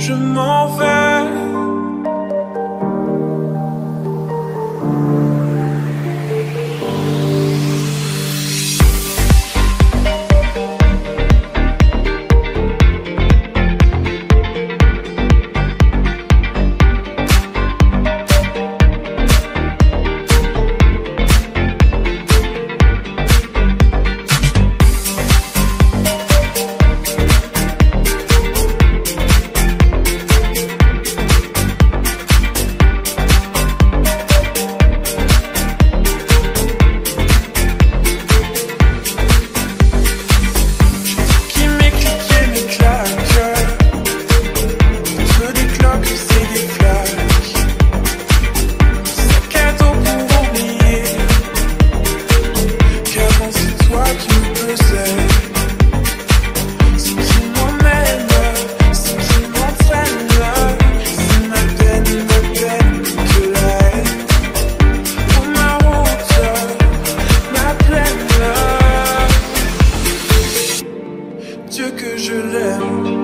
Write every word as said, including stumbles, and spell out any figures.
je m'en vais. Dieu que je l'aime.